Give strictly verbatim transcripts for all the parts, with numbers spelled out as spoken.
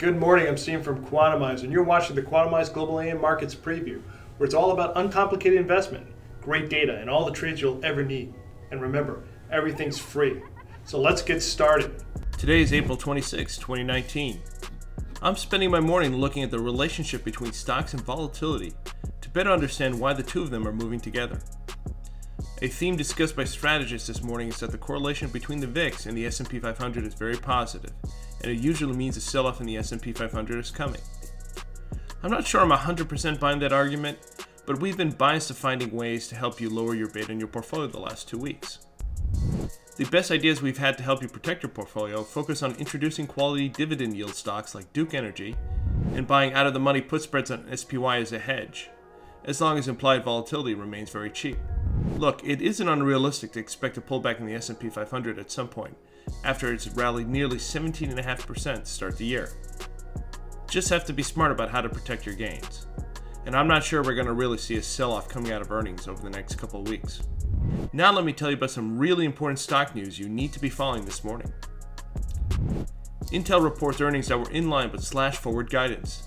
Good morning, I'm Steve from Quantamize, and you're watching the Quantamize Global A M Markets Preview, where it's all about uncomplicated investment, great data, and all the trades you'll ever need. And remember, everything's free. So let's get started. Today is April twenty-sixth, twenty nineteen. I'm spending my morning looking at the relationship between stocks and volatility to better understand why the two of them are moving together. A theme discussed by strategists this morning is that the correlation between the V I X and the S and P five hundred is very positive, and it usually means a sell-off in the S and P five hundred is coming. I'm not sure I'm one hundred percent buying that argument, but we've been biased to finding ways to help you lower your beta in your portfolio the last two weeks. The best ideas we've had to help you protect your portfolio focus on introducing quality dividend yield stocks like Duke Energy and buying out-of-the-money put spreads on S P Y as a hedge, as long as implied volatility remains very cheap. Look, it isn't unrealistic to expect a pullback in the S and P five hundred at some point, after it's rallied nearly seventeen point five percent to start the year. Just have to be smart about how to protect your gains. And I'm not sure we're going to really see a sell-off coming out of earnings over the next couple of weeks. Now let me tell you about some really important stock news you need to be following this morning. Intel reports earnings that were in line but slash forward guidance.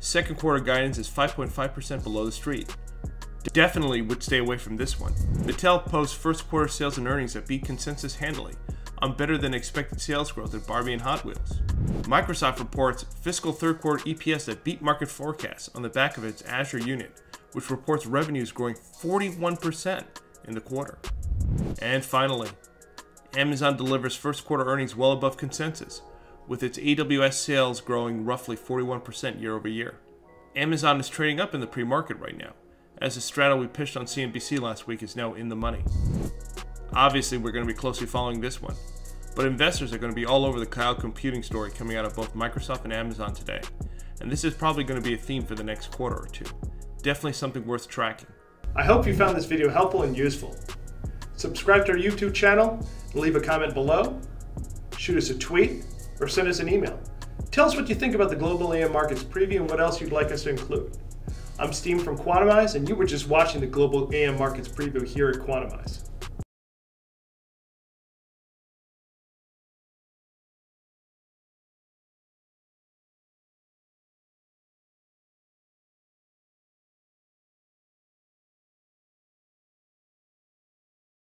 Second quarter guidance is five point five percent below the street. Definitely would stay away from this one. Mattel posts first quarter sales and earnings that beat consensus handily, on better than expected sales growth at Barbie and Hot Wheels. Microsoft reports fiscal third quarter E P S that beat market forecasts on the back of its Azure unit, which reports revenues growing forty-one percent in the quarter. And finally, Amazon delivers first quarter earnings well above consensus, with its A W S sales growing roughly forty-one percent year over year. Amazon is trading up in the pre-market right now, as the straddle we pitched on C N B C last week is now in the money. Obviously, we're going to be closely following this one, but investors are going to be all over the cloud computing story coming out of both Microsoft and Amazon today, and this is probably going to be a theme for the next quarter or two. Definitely something worth tracking. I hope you found this video helpful and useful. Subscribe to our YouTube channel and leave a comment below, shoot us a tweet, or send us an email. Tell us what you think about the Global A M Markets Preview and what else you'd like us to include. I'm Steve from Quantamize, and you were just watching the Global A M Markets Preview here at Quantamize.